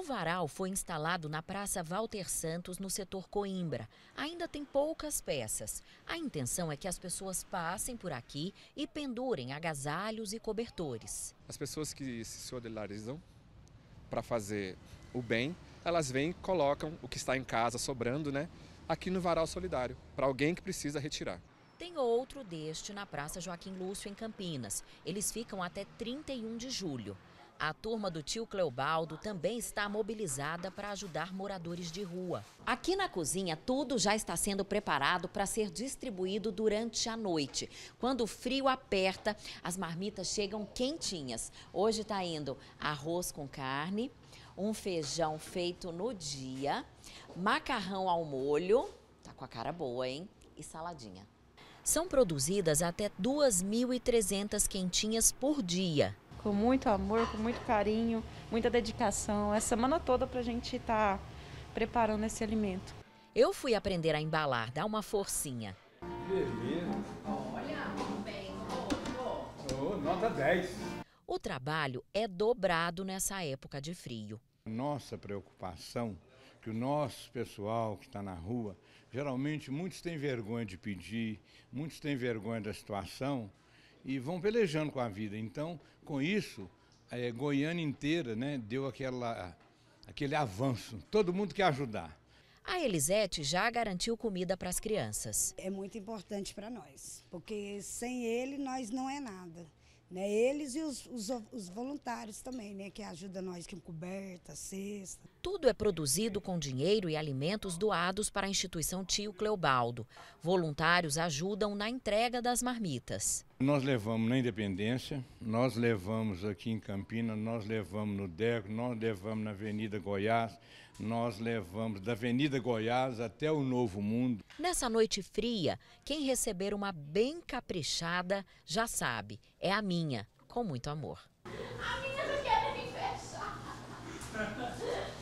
O varal foi instalado na Praça Walter Santos, no setor Coimbra. Ainda tem poucas peças. A intenção é que as pessoas passem por aqui e pendurem agasalhos e cobertores. As pessoas que se solidarizam para fazer o bem, elas vêm e colocam o que está em casa sobrando, né, aqui no varal solidário, para alguém que precisa retirar. Tem outro deste na Praça Joaquim Lúcio, em Campinas. Eles ficam até 31 de julho. A turma do tio Cleobaldo também está mobilizada para ajudar moradores de rua. Aqui na cozinha, tudo já está sendo preparado para ser distribuído durante a noite. Quando o frio aperta, as marmitas chegam quentinhas. Hoje está indo arroz com carne, um feijão feito no dia, macarrão ao molho, tá com a cara boa, hein? E saladinha. São produzidas até 2.300 quentinhas por dia. Com muito amor, com muito carinho, muita dedicação. Essa semana toda para a gente estar preparando esse alimento. Eu fui aprender a embalar, dá uma forcinha. Beleza. Olha, bem, nota 10. O trabalho é dobrado nessa época de frio. Nossa preocupação, que o nosso pessoal que está na rua, geralmente muitos têm vergonha de pedir, muitos têm vergonha da situação, e vão pelejando com a vida. Então, com isso, a Goiânia inteira, né, deu aquele avanço. Todo mundo quer ajudar. A Elisete já garantiu comida para as crianças. É muito importante para nós, porque sem ele nós não é nada. Né? Eles e os voluntários também, né, que ajudam nós com coberta, cesta. Tudo é produzido com dinheiro e alimentos doados para a instituição Tio Cleobaldo. Voluntários ajudam na entrega das marmitas. Nós levamos na Independência, nós levamos aqui em Campina, nós levamos no DECO, nós levamos na Avenida Goiás, nós levamos da Avenida Goiás até o Novo Mundo. Nessa noite fria, quem receber uma bem caprichada já sabe, é a minha, com muito amor. A minha não quer me fechar.